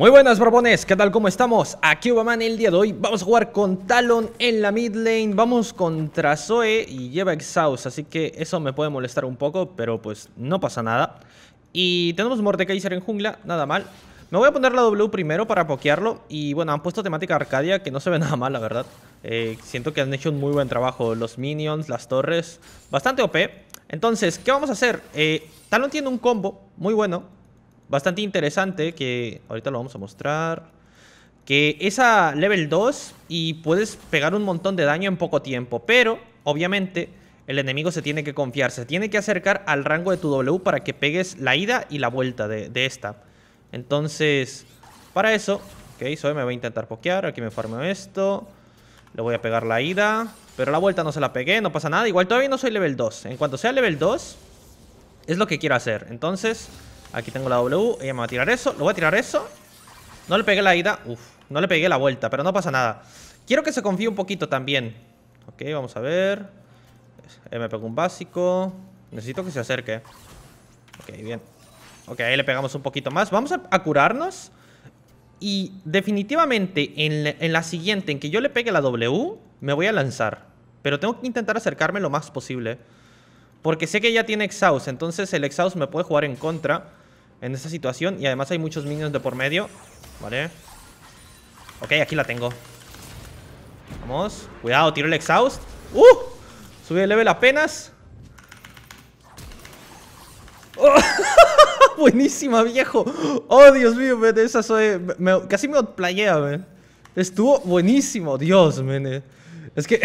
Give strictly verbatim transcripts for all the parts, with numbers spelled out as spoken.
Muy buenas barbones, ¿qué tal? ¿Cómo estamos? Aquí Ubaman. El día de hoy vamos a jugar con Talon en la mid lane. Vamos contra Zoe y lleva exhaust, así que eso me puede molestar un poco, pero pues no pasa nada. Y tenemos Mordekaiser en jungla, nada mal. Me voy a poner la W primero para pokearlo. Y bueno, han puesto temática Arcadia, que no se ve nada mal, la verdad. eh, Siento que han hecho un muy buen trabajo. Los minions, las torres, bastante O P. Entonces, ¿qué vamos a hacer? Eh, Talon tiene un combo muy bueno, bastante interesante, que ahorita lo vamos a mostrar, que es a level dos y puedes pegar un montón de daño en poco tiempo. Pero, obviamente, el enemigo se tiene que confiar, se tiene que acercar al rango de tu W para que pegues la ida y la vuelta de, de esta. Entonces, para eso, ok, Zoe me va a intentar pokear. Aquí me farmeo esto, le voy a pegar la ida, pero la vuelta no se la pegué, no pasa nada. Igual todavía no soy level dos, en cuanto sea level dos es lo que quiero hacer. Entonces, aquí tengo la W, ella me va a tirar eso, lo voy a tirar eso. No le pegué la ida, uff, no le pegué la vuelta, pero no pasa nada. Quiero que se confíe un poquito también. Ok, vamos a ver. Él me pegó un básico. Necesito que se acerque. Ok, bien. Ok, ahí le pegamos un poquito más. Vamos a, a curarnos. Y definitivamente en, en la siguiente, en que yo le pegue la W, me voy a lanzar. Pero tengo que intentar acercarme lo más posible, porque sé que ya tiene exhaust, entonces el exhaust me puede jugar en contra en esta situación. Y además hay muchos minions de por medio. Vale. Ok, aquí la tengo. Vamos. Cuidado, tiro el exhaust. ¡Uh! Subí de level apenas. ¡Oh! Buenísima, viejo. Oh, Dios mío, men. Esa soy... Me... Casi me outplayea, men. Estuvo buenísimo. Dios, men. Es que...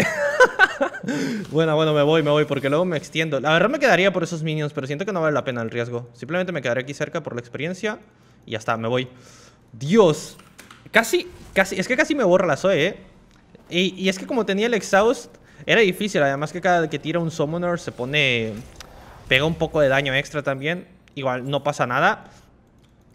Bueno, bueno, me voy, me voy, porque luego me extiendo. La verdad me quedaría por esos minions, pero siento que no vale la pena el riesgo. Simplemente me quedaré aquí cerca por la experiencia y ya está, me voy. Dios, casi, casi, es que casi me borra la Zoe, eh y, y es que como tenía el exhaust, era difícil. Además que cada que tira un summoner se pone... Pega un poco de daño extra también. Igual, no pasa nada.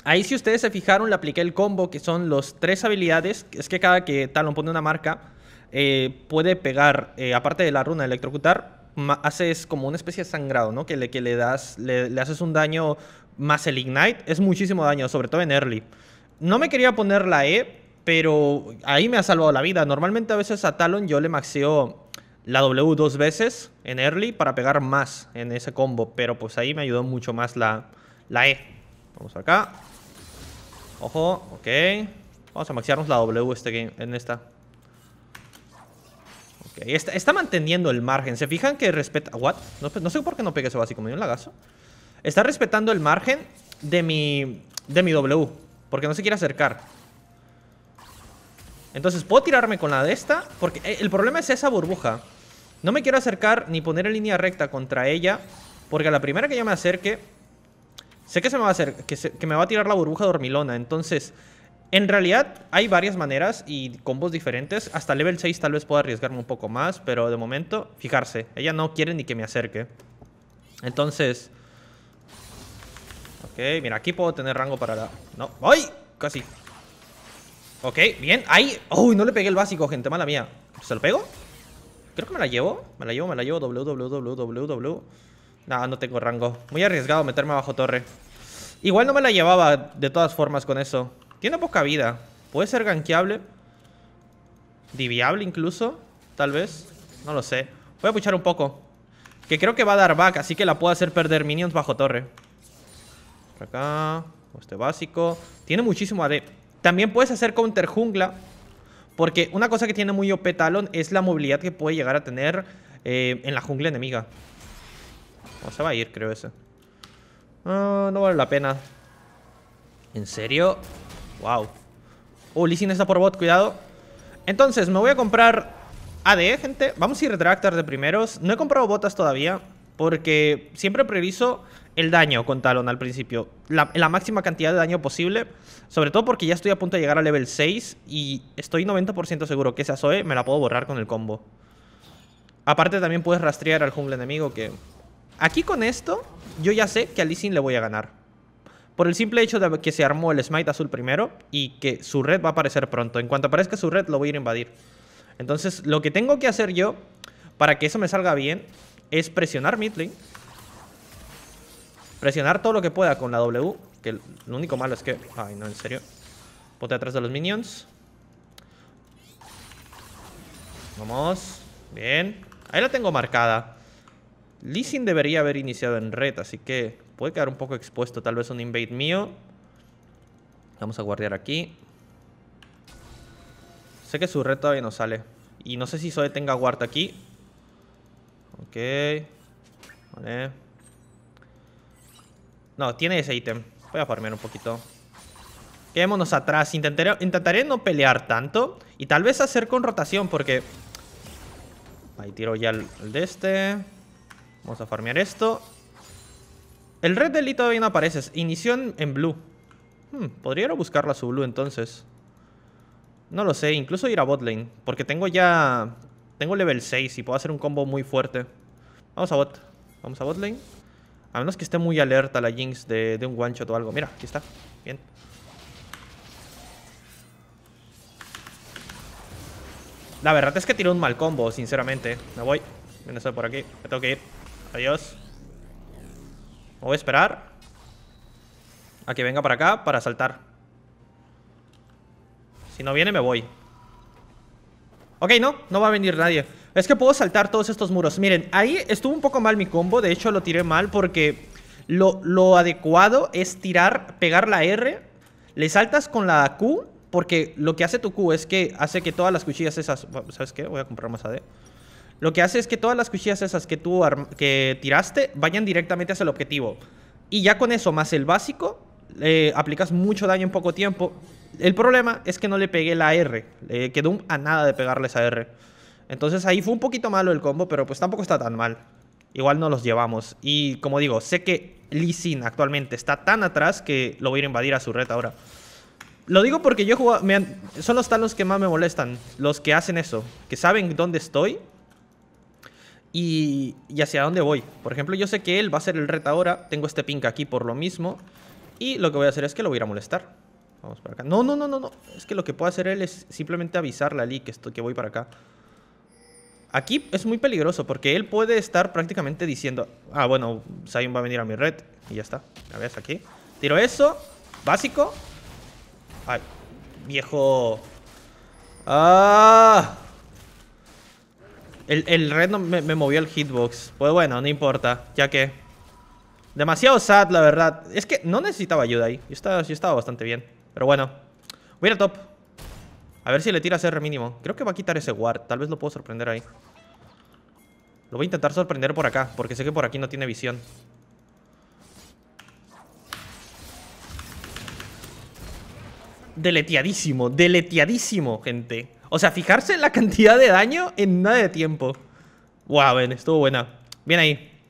Ahí, si ustedes se fijaron, le apliqué el combo, que son los tres habilidades. Es que cada que Talon pone una marca, Eh, puede pegar, eh, aparte de la runa de electrocutar, haces como una especie de sangrado, ¿no? Que le, que le das, le, le haces un daño más el ignite. Es muchísimo daño, sobre todo en early. No me quería poner la E, pero ahí me ha salvado la vida. Normalmente a veces a Talon yo le maxeo la W dos veces en early para pegar más en ese combo, pero pues ahí me ayudó mucho más la, la E. Vamos acá. Ojo, ok. Vamos a maxearnos la W este game, en esta. Okay. Está, está manteniendo el margen. ¿Se fijan que respeta? ¿What? No, no sé por qué no pegué ese básico. Me dio un lagazo. Está respetando el margen de mi, de mi W, porque no se quiere acercar. Entonces puedo tirarme con la de esta, porque el problema es esa burbuja. No me quiero acercar ni poner en línea recta contra ella, porque a la primera que yo me acerque, sé que se me va a hacer, que, se, que me va a tirar la burbuja dormilona. Entonces... En realidad hay varias maneras y combos diferentes. Hasta level seis tal vez pueda arriesgarme un poco más, pero de momento, fijarse, ella no quiere ni que me acerque. Entonces, ok, mira, aquí puedo tener rango para la... No, ¡ay! Casi. Ok, bien, ahí. ¡Uy! No le pegué el básico, gente, mala mía. ¿Se lo pego? Creo que me la llevo. Me la llevo, me la llevo. W, W, W, W, W. Nah, no tengo rango. Muy arriesgado meterme abajo torre. Igual no me la llevaba de todas formas con eso. Tiene poca vida. Puede ser gankeable. Diviable incluso. Tal vez. No lo sé. Voy a puchar un poco, que creo que va a dar back, así que la puedo hacer perder minions bajo torre. Por acá. Este básico. Tiene muchísimo A D. También puedes hacer counter jungla, porque una cosa que tiene muy O P Talon es la movilidad que puede llegar a tener eh, en la jungla enemiga. O se va a ir, creo ese. Oh, no vale la pena. ¿En serio? Wow. Oh, Lee Sin está por bot, cuidado. Entonces, me voy a comprar A D, gente. Vamos a ir Draktharr de primeros. No he comprado botas todavía, porque siempre priorizo el daño con Talon al principio, la, la máxima cantidad de daño posible. Sobre todo porque ya estoy a punto de llegar a level seis y estoy noventa por ciento seguro que esa Zoe me la puedo borrar con el combo. Aparte también puedes rastrear al jungle enemigo, que... Aquí con esto, yo ya sé que a Lee Sin le voy a ganar, por el simple hecho de que se armó el smite azul primero y que su red va a aparecer pronto. En cuanto aparezca su red, lo voy a ir a invadir. Entonces, lo que tengo que hacer yo para que eso me salga bien es presionar mid lane, presionar todo lo que pueda con la W, que lo único malo es que... Ay, no, en serio. Ponte atrás de los minions. Vamos. Bien. Ahí la tengo marcada. Lee Sin debería haber iniciado en red, así que puede quedar un poco expuesto. Tal vez un invade mío. Vamos a guardear aquí. Sé que su red todavía no sale. Y no sé si Zoe tenga guard aquí. Ok. Vale. No, tiene ese ítem. Voy a farmear un poquito. Quedémonos atrás. Intentaré, intentaré no pelear tanto. Y tal vez hacer con rotación porque... Ahí tiro ya el, el de este. Vamos a farmear esto. El red de Lee todavía no aparece. Inició en, en blue. Hmm, podría ir a buscarla a su blue entonces. No lo sé. Incluso ir a botlane. Porque tengo ya... Tengo level seis y puedo hacer un combo muy fuerte. Vamos a bot. Vamos a botlane. A menos que esté muy alerta la Jinx de, de un one shot o algo. Mira, aquí está. Bien. La verdad es que tiré un mal combo, sinceramente. Me voy. Viene eso por aquí. Me tengo que ir. Adiós. Me voy a esperar a que venga para acá para saltar. Si no viene, me voy. Ok, no. No va a venir nadie. Es que puedo saltar todos estos muros. Miren, ahí estuvo un poco mal mi combo. De hecho, lo tiré mal porque lo, lo adecuado es tirar, pegar la R. Le saltas con la Q. Porque lo que hace tu Q es que hace que todas las cuchillas esas... ¿Sabes qué? Voy a comprar más A D. Lo que hace es que todas las cuchillas esas que tú que tiraste vayan directamente hacia el objetivo. Y ya con eso, más el básico, eh, aplicas mucho daño en poco tiempo. El problema es que no le pegué la R. Le quedó a nada de pegarle esa R. Entonces ahí fue un poquito malo el combo, pero pues tampoco está tan mal. Igual no los llevamos. Y como digo, sé que Lee Sin actualmente está tan atrás que lo voy a ir a invadir a su red ahora. Lo digo porque yo he jugado... Me han, son los Talons que más me molestan. Los que hacen eso. Que saben dónde estoy. Y, y hacia dónde voy. Por ejemplo, yo sé que él va a hacer el ret ahora. Tengo este pink aquí por lo mismo. Y lo que voy a hacer es que lo voy a ir a molestar. Vamos para acá. No, no, no, no, no. Es que lo que puedo hacer él es simplemente avisarle a Lee que, estoy, que voy para acá. Aquí es muy peligroso porque él puede estar prácticamente diciendo... Ah, bueno, Sion va a venir a mi red. Y ya está. A ver, hasta aquí. Tiro eso. Básico. Ay, viejo. Ah. El, el red no me, me movió el hitbox. Pues bueno, no importa, ya que demasiado sad, la verdad. Es que no necesitaba ayuda ahí. Yo estaba, yo estaba bastante bien, pero bueno. Voy a ir a top. A ver si le tiras R mínimo. Creo que va a quitar ese ward. Tal vez lo puedo sorprender ahí. Lo voy a intentar sorprender por acá, porque sé que por aquí no tiene visión. Deleteadísimo, deleteadísimo, gente. O sea, fijarse en la cantidad de daño en nada de tiempo. Wow, ven, estuvo buena. Bien ahí.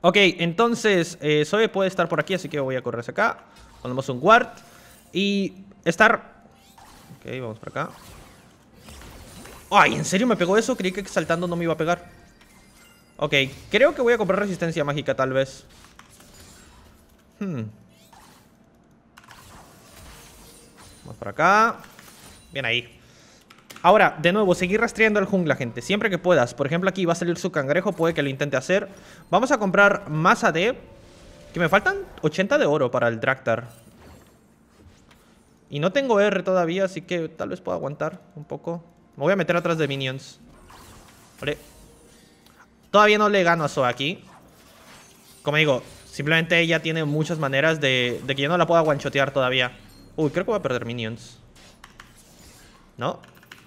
Ok, entonces eh, Zoe puede estar por aquí, así que voy a correr hacia acá. Ponemos un ward. Y estar... Ok, vamos por acá. Ay, ¿en serio me pegó eso? Creí que saltando no me iba a pegar. Ok, creo que voy a comprar resistencia mágica, tal vez. Hmm... Vamos por acá. Bien ahí. Ahora, de nuevo, seguir rastreando al jungla, gente. Siempre que puedas. Por ejemplo, aquí va a salir su cangrejo. Puede que lo intente hacer. Vamos a comprar más A D. Que me faltan ochenta de oro para el Draktharr. Y no tengo R todavía, así que tal vez pueda aguantar un poco. Me voy a meter atrás de minions. Vale. Todavía no le gano a Zoe aquí. Como digo, simplemente ella tiene muchas maneras de, de que yo no la pueda guanchotear todavía. Uy, creo que voy a perder minions. No,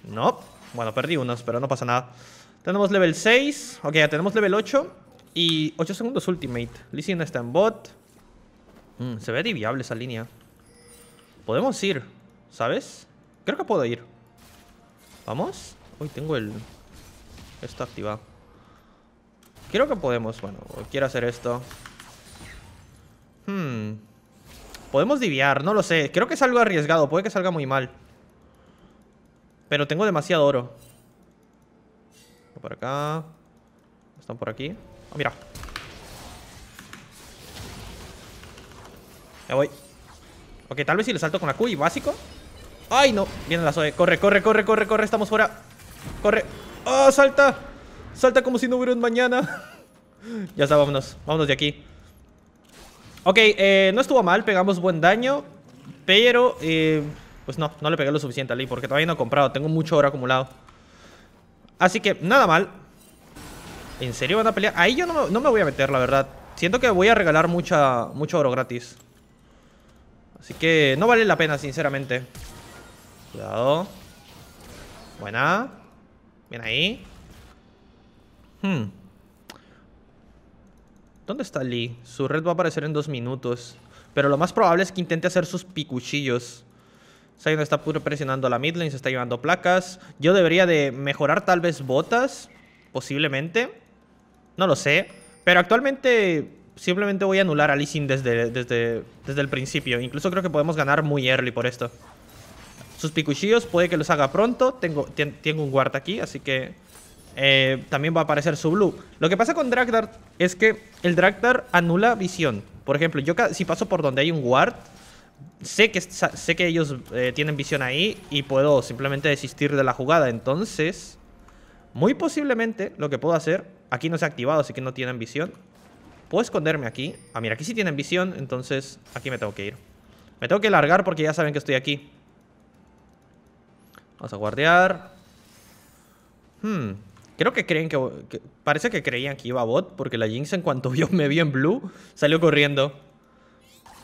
no. Bueno, perdí unos, pero no pasa nada. Tenemos level seis. Ok, ya tenemos level ocho. Y ocho segundos ultimate. Lee Sin está en bot. Mm, se ve diviable esa línea. Podemos ir, ¿sabes? Creo que puedo ir. ¿Vamos? Uy, tengo el... Esto activado. Creo que podemos. Bueno, quiero hacer esto. Hmm... Podemos diviar, no lo sé. Creo que es algo arriesgado, puede que salga muy mal. Pero tengo demasiado oro. Por acá. Están por aquí. Ah, oh, mira. Me voy. Ok, tal vez si le salto con la Q y básico. ¡Ay, no! Viene la Zoe. Corre, corre, corre, corre, corre. Estamos fuera. Corre. ¡Oh, salta! Salta como si no hubiera un mañana. Ya está, vámonos. Vámonos de aquí. Ok, eh, no estuvo mal, pegamos buen daño, pero eh, Pues no, no le pegué lo suficiente a Lee porque todavía no he comprado. Tengo mucho oro acumulado. Así que, nada mal. ¿En serio van a pelear? Ahí yo no me, no me voy a meter, la verdad. Siento que voy a regalar mucha, mucho oro gratis. Así que no vale la pena, sinceramente. Cuidado. Buena. Bien ahí. Hmm. ¿Dónde está Lee? Su red va a aparecer en dos minutos. Pero lo más probable es que intente hacer sus picuchillos. Zion está presionando a la midlane, se está llevando placas. Yo debería de mejorar tal vez botas. Posiblemente. No lo sé. Pero actualmente simplemente voy a anular a Lee Sin desde, desde, desde el principio. Incluso creo que podemos ganar muy early por esto. Sus picuchillos puede que los haga pronto. Tengo, ten, tengo un guard aquí, así que... Eh, también va a aparecer su blue. Lo que pasa con Draktharr es que el Draktharr anula visión. Por ejemplo, yo si paso por donde hay un ward, sé que, sé que ellos eh, tienen visión ahí y puedo simplemente desistir de la jugada. Entonces, muy posiblemente lo que puedo hacer... Aquí no se ha activado, así que no tienen visión. Puedo esconderme aquí. Ah, mira, aquí sí tienen visión, entonces aquí me tengo que ir. Me tengo que largar porque ya saben que estoy aquí. Vamos a guardear. Hmm... Creo que creen que, que... Parece que creían que iba a bot, porque la Jinx en cuanto vio, me vio en blue, salió corriendo.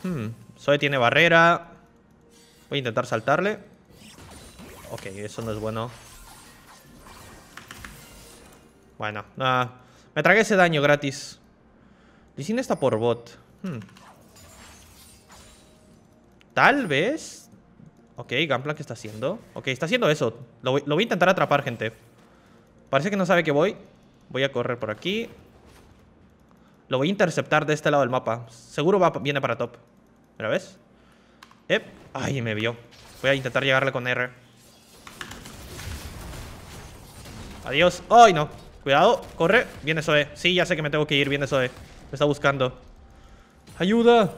Hmm. Zoe tiene barrera. Voy a intentar saltarle. Ok, eso no es bueno. Bueno, nada. Me tragué ese daño gratis. Lee Sin está por bot. Hmm. Tal vez... Ok, Gangplank, ¿qué está haciendo? Ok, está haciendo eso. Lo voy, lo voy a intentar atrapar, gente. Parece que no sabe que voy. Voy a correr por aquí. Lo voy a interceptar de este lado del mapa. Seguro va, viene para top. ¿Mira, ves? Ep. Ay, me vio. Voy a intentar llegarle con R. Adiós. Ay, no. Cuidado. Corre. Viene Zoe. Sí, ya sé que me tengo que ir. Viene Zoe. Me está buscando. ¡Ayuda!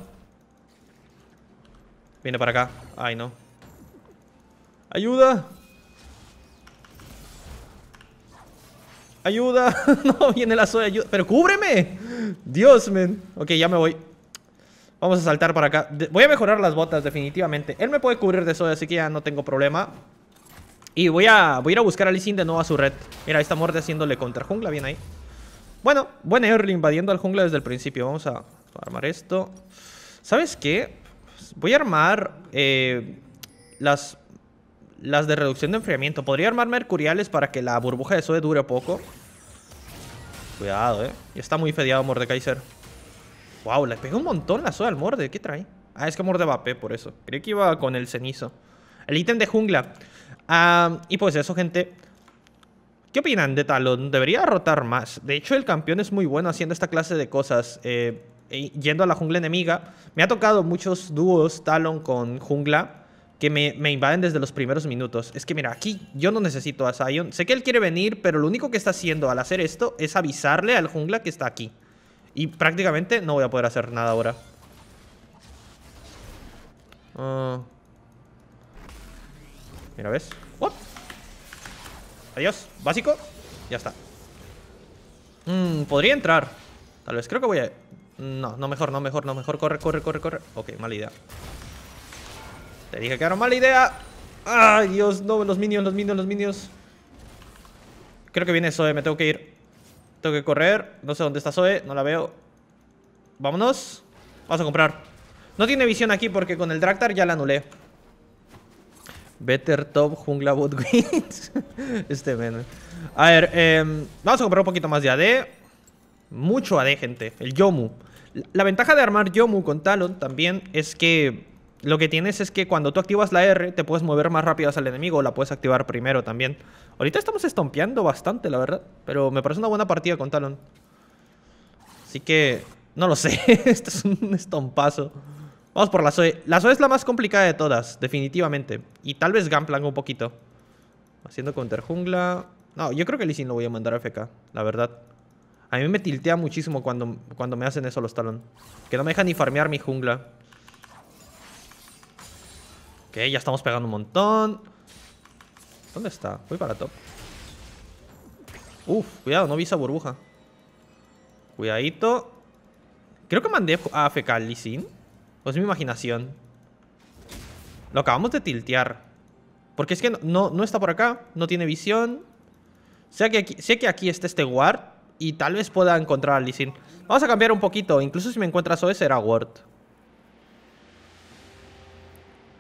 Viene para acá. Ay, no. ¡Ayuda! ¡Ayuda! No, viene la Zoe, ayuda. ¡Pero cúbreme! Dios, men. Ok, ya me voy. Vamos a saltar para acá. De voy a mejorar las botas, definitivamente. Él me puede cubrir de Zoe, así que ya no tengo problema. Y voy a, voy a ir a buscar a Lee Sin de nuevo a su red. Mira, ahí está Morde haciéndole contra jungla. Bien ahí. Bueno, buen early invadiendo al jungla desde el principio. Vamos a armar esto. ¿Sabes qué? Voy a armar eh, las... Las de reducción de enfriamiento. Podría armar Mercuriales para que la burbuja de Zoe dure poco. Cuidado, eh. Ya está muy fedeado Mordekaiser. Wow, le pegó un montón la Zoe al Morde. ¿Qué trae? Ah, es que Morde va P, por eso. Creí que iba con el cenizo. El ítem de jungla. Um, y pues eso, gente. ¿Qué opinan de Talon? Debería rotar más. De hecho, el campeón es muy bueno haciendo esta clase de cosas. Eh, yendo a la jungla enemiga. Me ha tocado muchos dúos Talon con jungla. Que me, me invaden desde los primeros minutos. Es que mira, aquí yo no necesito a Zion. Sé que él quiere venir, pero lo único que está haciendo al hacer esto es avisarle al jungla que está aquí. Y prácticamente no voy a poder hacer nada ahora. uh. Mira, ¿ves? What? Adiós, básico. Ya está. mm, Podría entrar. Tal vez, creo que voy a... No, no, mejor, no, mejor, no, mejor, corre, corre, corre, corre. Ok, mala idea. Te dije que era mala idea. Ay, Dios, no, los minions, los minions, los minions. Creo que viene Zoe, me tengo que ir. Tengo que correr, no sé dónde está Zoe, no la veo. Vámonos. Vamos a comprar. No tiene visión aquí porque con el Draktharr ya la anulé. Better top jungla bot wins. Este men. A ver, eh, vamos a comprar un poquito más de A D. Mucho A D, gente, el Youmuu's. La ventaja de armar Youmuu's con Talon también es que... Lo que tienes es que cuando tú activas la R, te puedes mover más rápido hacia el enemigo. O la puedes activar primero también. Ahorita estamos estompeando bastante, la verdad. Pero me parece una buena partida con Talon. Así que... No lo sé. Esto es un estompazo. Vamos por la Zoe. La Zoe es la más complicada de todas, definitivamente. Y tal vez Gangplank un poquito. Haciendo counter jungla. No, yo creo que Lee Sin lo voy a mandar a F K, la verdad. A mí me tiltea muchísimo cuando, cuando me hacen eso los Talon. Que no me dejan ni farmear mi jungla. Ok, ya estamos pegando un montón. ¿Dónde está? Voy para top. Uf, cuidado, no vi esa burbuja. Cuidadito. Creo que mandé a A F K Lee Sin. Pues mi imaginación. Lo acabamos de tiltear. Porque es que no, no, no está por acá. No tiene visión. Sé que aquí, sé que aquí está este ward. Y tal vez pueda encontrar a Lee Sin. Vamos a cambiar un poquito. Incluso si me encuentras Zoe será ward.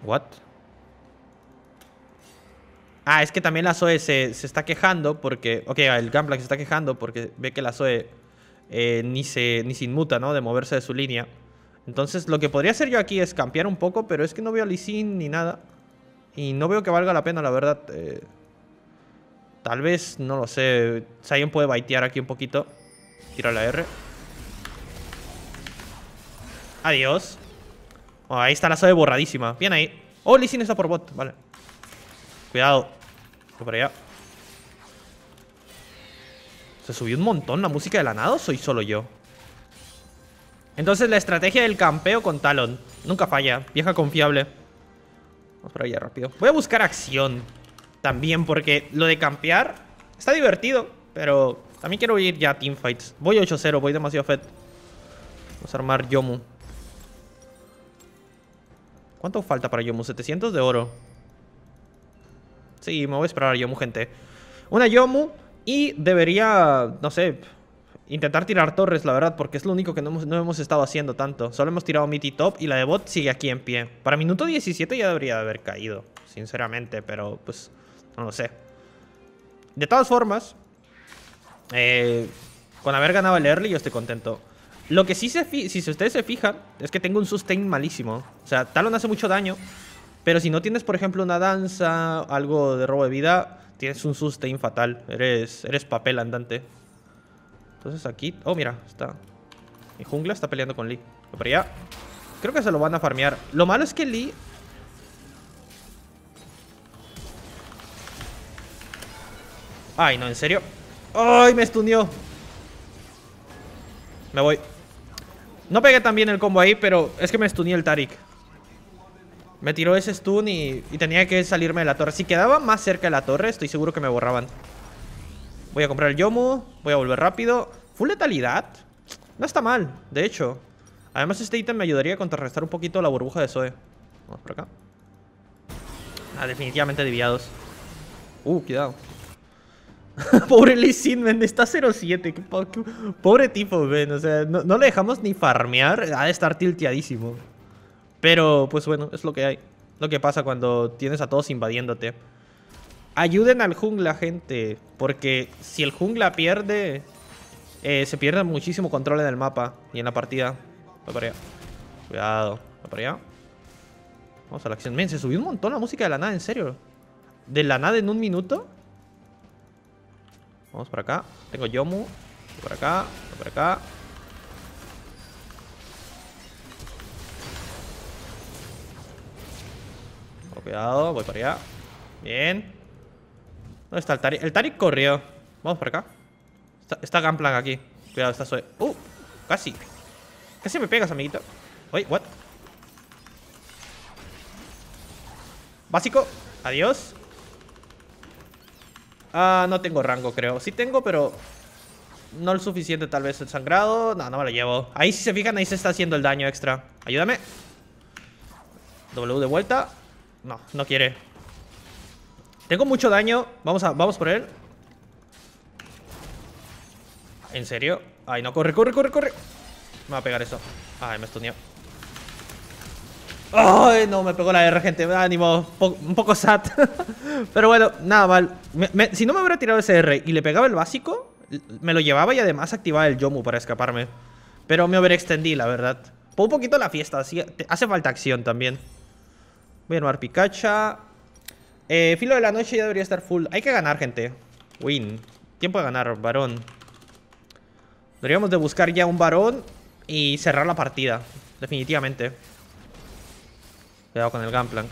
What? Ah, es que también la Zoe se, se está quejando porque... Ok, el Gangplank se está quejando porque ve que la Zoe eh, ni, se, ni se inmuta, ¿no? De moverse de su línea. Entonces, lo que podría hacer yo aquí es campear un poco, pero es que no veo a Lee Sin ni nada. Y no veo que valga la pena, la verdad. Eh, tal vez, no lo sé. Sion puede baitear aquí un poquito. Tira la R. Adiós. Oh, ahí está la Zoe borradísima. Bien ahí. Oh, Lee Sin está por bot. Vale. Cuidado. Voy para allá. Se subió un montón la música de la nada, ¿o soy solo yo? Entonces la estrategia del campeo con Talon nunca falla. Vieja confiable. Vamos para allá rápido. Voy a buscar acción también porque lo de campear está divertido. Pero también quiero ir ya a teamfights. Voy ocho cero, voy demasiado fed. Vamos a armar Youmuu's. ¿Cuánto falta para Youmuu's? setecientos de oro. Sí, me voy a esperar a Youmuu's, gente. Una Youmuu's y debería, no sé, intentar tirar torres, la verdad, porque es lo único que no hemos, no hemos estado haciendo tanto. Solo hemos tirado mid y top y la de bot sigue aquí en pie. Para minuto diecisiete ya debería de haber caído, sinceramente, pero pues no lo sé. De todas formas, eh, con haber ganado el early yo estoy contento. Lo que sí, se si ustedes se fijan, es que tengo un sustain malísimo. O sea, Talon hace mucho daño, pero si no tienes, por ejemplo, una danza, algo de robo de vida, tienes un sustain fatal. Eres, eres papel andante. Entonces aquí... Oh, mira, está... Mi jungla está peleando con Lee. Pero ya... Creo que se lo van a farmear. Lo malo es que Lee... Ay, no, ¿en serio? ¡Ay, me stuneó! Me voy. No pegué tan bien el combo ahí, pero es que me stuneó el Taric. Me tiró ese stun y, y tenía que salirme de la torre. Si quedaba más cerca de la torre, estoy seguro que me borraban. Voy a comprar el Youmuu's. Voy a volver rápido. Full letalidad. No está mal, de hecho. Además este ítem me ayudaría a contrarrestar un poquito la burbuja de Zoe. Vamos por acá. Ah, definitivamente desviados. Uh, cuidado. Pobre Lee Sin, men. Está cero siete. Pobre tipo, men. O sea, no, no le dejamos ni farmear. Ha de estar tilteadísimo. Pero, pues bueno, es lo que hay. Lo que pasa cuando tienes a todos invadiéndote. Ayuden al jungla, gente. Porque si el jungla pierde, eh, se pierde muchísimo control en el mapa y en la partida. Voy para allá. Cuidado. Voy para allá. Vamos a la acción. Men, se subió un montón la música de la nada, en serio. De la nada en un minuto. Vamos para acá. Tengo Youmuu's. Voy para acá. Voy para acá. Oh, cuidado. Voy para allá. Bien. ¿Dónde está el Taric? El Taric corrió. Vamos por acá. Está, está Gangplank aquí. Cuidado, está Zoe. ¡Uh! Casi. Casi me pegas, amiguito. Oye, ¿what? Básico. Adiós. Ah, no tengo rango, creo. Sí tengo, pero no lo suficiente, tal vez. El sangrado. No, no me lo llevo. Ahí, si se fijan, ahí se está haciendo el daño extra. Ayúdame. W de vuelta. No, no quiere. Tengo mucho daño. Vamos a, vamos por él. ¿En serio? Ay, no, corre, corre, corre, corre. Me va a pegar eso. Ay, me stuneó. Ay, no, me pegó la R, gente. Ánimo, po un poco sad. Pero bueno, nada mal. Me, me, si no me hubiera tirado ese R y le pegaba el básico, me lo llevaba y además activaba el Youmuu's para escaparme. Pero me overextendí, la verdad. Por un poquito la fiesta. Así, te, hace falta acción también. Voy a armar Picacha. Eh, filo de la noche ya debería estar full. Hay que ganar, gente. Win. Tiempo de ganar, varón. Deberíamos de buscar ya un varón y cerrar la partida. Definitivamente. Cuidado con el Gangplank.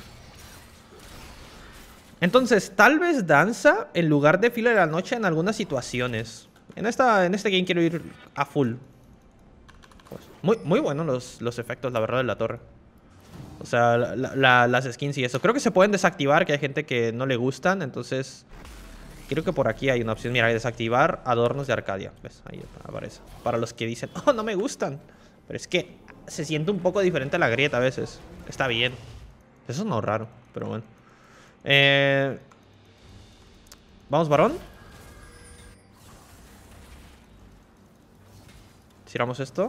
Entonces, tal vez danza en lugar de filo de la noche en algunas situaciones. En, esta, en este game quiero ir a full. Pues muy, muy buenos los, los efectos, la verdad, de la torre. O sea, la, la, las skins y eso. Creo que se pueden desactivar, que hay gente que no le gustan. Entonces, creo que por aquí hay una opción. Mira, desactivar adornos de Arcadia. ¿Ves? Ahí aparece. Para los que dicen, oh, no me gustan. Pero es que se siente un poco diferente a la grieta a veces. Está bien. Eso no es raro, pero bueno. Eh... ¿Vamos, varón? Tiramos esto.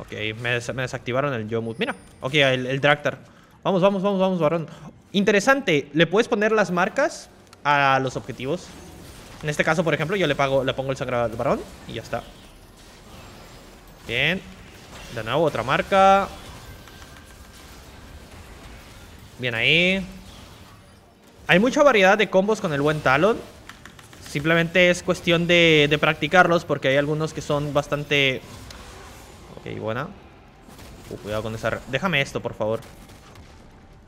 Ok, me, des me desactivaron el Youmuu's. Mira, ok, el, el Draktharr. Vamos, vamos, vamos, vamos, varón. Interesante, le puedes poner las marcas a los objetivos. En este caso, por ejemplo, yo le, pago, le pongo el sangrado al varón y ya está. Bien. De nuevo, otra marca. Bien ahí. Hay mucha variedad de combos con el buen Talon. Simplemente es cuestión de, de practicarlos, porque hay algunos que son bastante... Ok, buena. Uh, cuidado con esa... Déjame esto, por favor.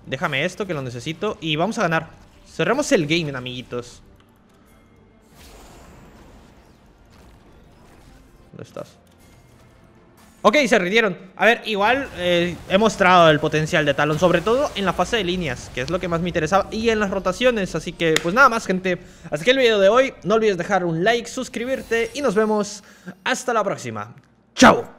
Déjame esto, que lo necesito. Y vamos a ganar. Cerremos el game, amiguitos. ¿Dónde estás? Ok, se rindieron. A ver, igual eh, he mostrado el potencial de Talon, sobre todo en la fase de líneas, que es lo que más me interesaba, y en las rotaciones. Así que, pues nada más, gente. Hasta aquí el video de hoy. No olvides dejar un like, suscribirte, y nos vemos hasta la próxima. ¡Chao!